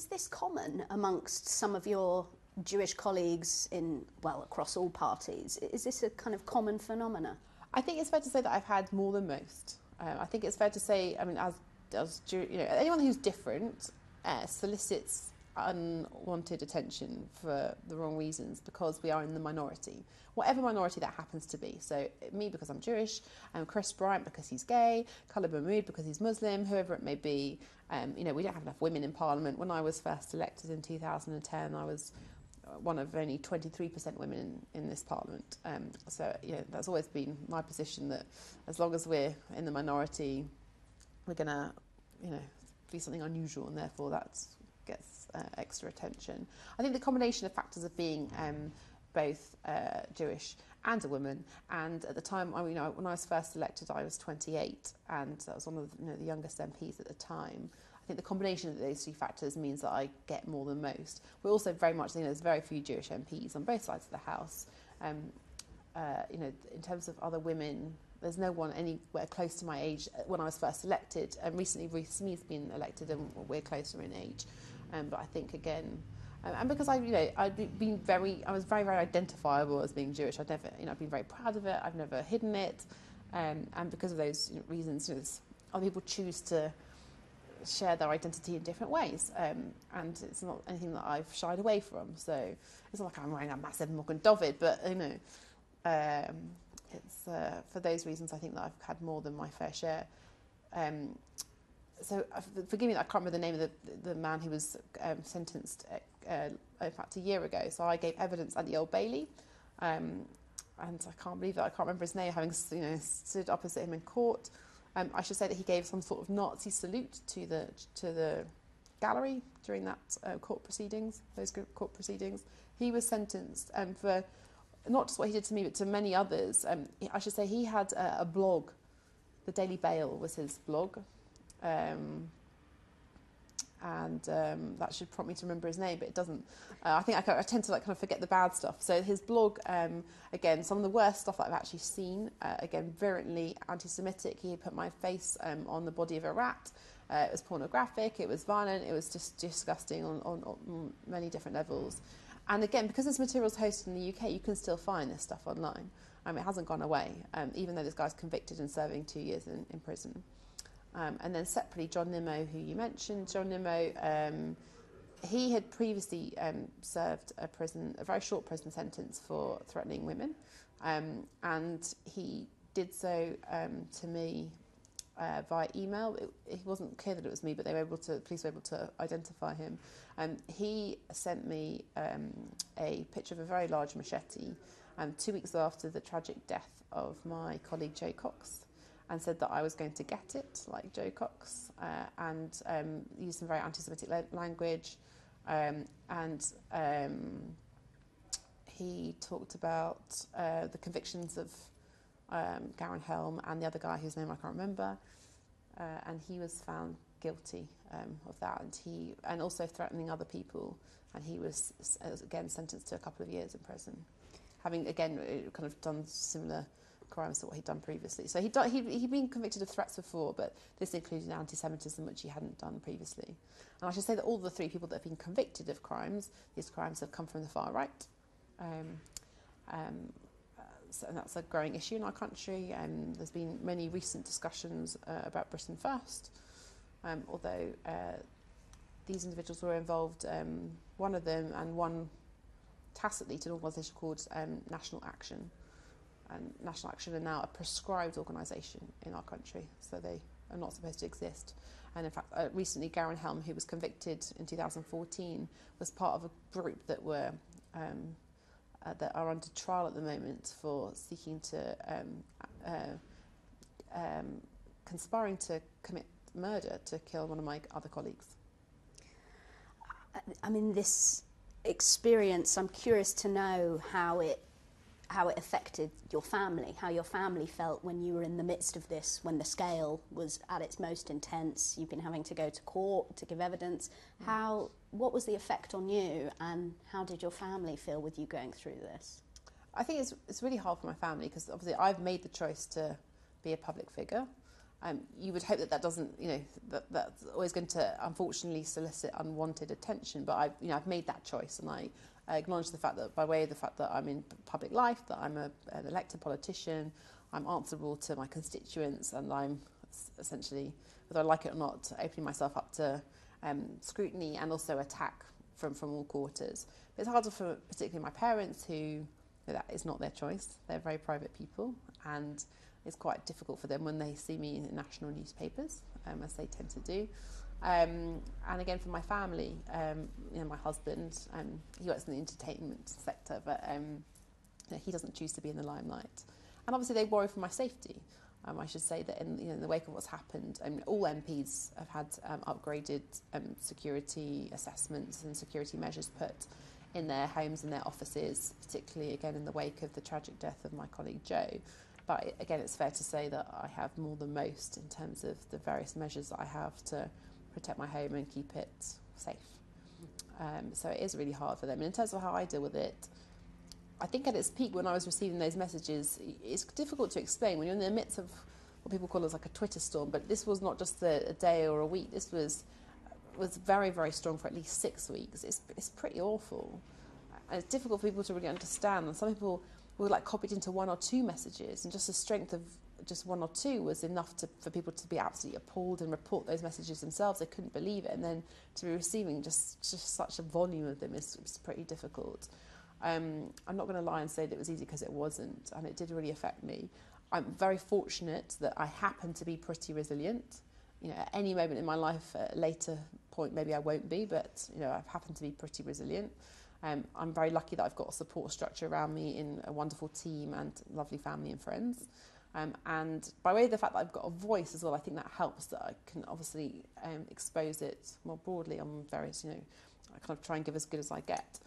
Is this common amongst some of your Jewish colleagues in, well, across all parties? Is this a kind of common phenomena? I think it's fair to say that I've had more than most. I think it's fair to say, I mean, as Jew, you know, anyone who's different solicits unwanted attention for the wrong reasons, because we are in the minority, whatever minority that happens to be. So me, because I'm Jewish, Chris Bryant because he's gay, Kalib Mahmood because he's Muslim, whoever it may be. You know, we don't have enough women in Parliament. When I was first elected in 2010, I was one of only 23% women in this Parliament. So, you know, that's always been my position, that as long as we're in the minority, we're going to, you know, be something unusual, and therefore that gets extra attention. I think the combination of factors of being both Jewish and a woman, and at the time, I mean, when I was first elected, I was 28, and I was one of the, the youngest MPs at the time. I think the combination of those two factors means that I get more than most. We're also very much, there's very few Jewish MPs on both sides of the House. You know, in terms of other women, there's no one anywhere close to my age when I was first elected. And recently, Ruth Smith has been elected, and we're closer in age. But I think, again, and because I was very, very identifiable as being Jewish. I've been very proud of it. I've never hidden it. And because of those reasons, other people choose to share their identity in different ways, and it's not anything that I've shied away from. So it's not like I'm wearing a massive Mogen David, but it's for those reasons I think that I've had more than my fair share. So forgive me, I can't remember the name of the man who was sentenced, in fact, a year ago. So I gave evidence at the Old Bailey, and I can't believe that I can't remember his name, having stood opposite him in court. I should say that he gave some sort of Nazi salute to the gallery during that court proceedings. He was sentenced for not just what he did to me, but to many others. I should say he had a blog. The Daily Bail was his blog, and that should prompt me to remember his name, but it doesn't. I think I tend to forget the bad stuff. So his blog, again, some of the worst stuff that I've actually seen. Again, virulently anti-Semitic. He put my face on the body of a rat. It was pornographic. It was violent. It was just disgusting on many different levels. And again, because this material's hosted in the UK, you can still find this stuff online. It hasn't gone away, even though this guy's convicted and serving 2 years in prison. And then separately, John Nimmo, who you mentioned, he had previously served a very short prison sentence for threatening women, and he did so to me via email. It wasn't clear that it was me, but the police were able to identify him. He sent me a picture of a very large machete 2 weeks after the tragic death of my colleague Jo Cox, and said that I was going to get it, like Jo Cox, and used some very anti-Semitic language. He talked about the convictions of Garron Helm and the other guy whose name I can't remember, and he was found guilty of that, and also threatening other people, and he was again sentenced to a couple of years in prison, having again kind of done similar crimes to what he'd done previously. So he'd been convicted of threats before, but this included anti-Semitism, which he hadn't done previously. And I should say that all the three people that have been convicted of crimes, these crimes have come from the far right. So, and that's a growing issue in our country. There's been many recent discussions about Britain First, although these individuals were involved, one of them and one tacitly, to an organisation called National Action. And National Action are now a proscribed organisation in our country, so they are not supposed to exist. And in fact, recently Garron Helm, who was convicted in 2014, was part of a group that were that are under trial at the moment for seeking to conspiring to commit murder to kill one of my other colleagues. I mean, this experience, I'm curious to know how it affected your family, how your family felt when you were in the midst of this, when the scale was at its most intense. You've been having to go to court to give evidence. What was the effect on you, and how did your family feel with you going through this? I think it's really hard for my family, because obviously I've made the choice to be a public figure, You would hope that that doesn't, you know, that's always going to unfortunately solicit unwanted attention. But I've made that choice, and I acknowledge the fact that by way of the fact that I'm in public life, that I'm an elected politician, I'm answerable to my constituents, and I'm essentially, whether I like it or not, opening myself up to scrutiny and also attack from all quarters. But it's harder for particularly my parents, who that is not their choice. They're very private people, and it's quite difficult for them when they see me in national newspapers, as they tend to do. And again, for my family, my husband, he works in the entertainment sector, but he doesn't choose to be in the limelight. And obviously they worry for my safety. I should say that in the wake of what's happened, all MPs have had upgraded security assessments and security measures put in their homes and their offices, particularly again in the wake of the tragic death of my colleague Jo. But again, it's fair to say that I have more than most in terms of the various measures that I have to protect my home and keep it safe. So it is really hard for them. And in terms of how I deal with it, I think at its peak when I was receiving those messages, it's difficult to explain when you're in the midst of what people call as like a Twitter storm, but this was not just a day or a week, this was very, very strong for at least 6 weeks. It's pretty awful. And it's difficult for people to really understand. And some people were like copied into one or two messages, and just the strength of just one or two was enough for people to be absolutely appalled and report those messages themselves. They couldn't believe it. And then to be receiving just such a volume of them is pretty difficult. I'm not going to lie and say that it was easy, because it wasn't, and it did really affect me. I'm very fortunate that I happen to be pretty resilient. At any moment in my life, at a later point, maybe I won't be, but I've happened to be pretty resilient. I'm very lucky that I've got a support structure around me in a wonderful team and lovely family and friends. And by way of the fact that I've got a voice as well, I think that helps, that I can obviously expose it more broadly on various, I kind of try and give as good as I get.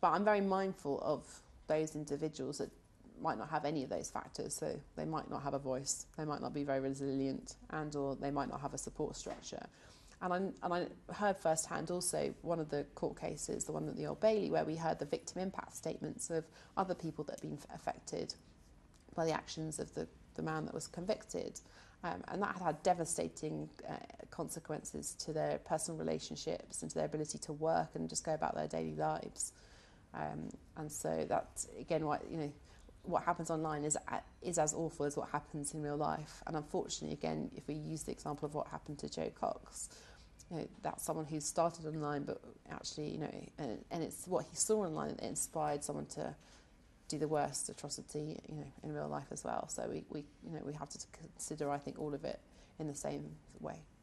But I'm very mindful of those individuals that might not have any of those factors. So they might not have a voice, they might not be very resilient, and or they might not have a support structure. And I heard firsthand also one of the court cases, the one at the Old Bailey, where we heard the victim impact statements of other people that had been affected by the actions of the man that was convicted. And that had devastating consequences to their personal relationships and to their ability to work and just go about their daily lives. And so that's again why what happens online is as awful as what happens in real life. And unfortunately, again, if we use the example of what happened to Jo Cox, that's someone who started online, but actually and it's what he saw online that inspired someone to do the worst atrocity in real life as well. So we have to consider, I think, all of it in the same way.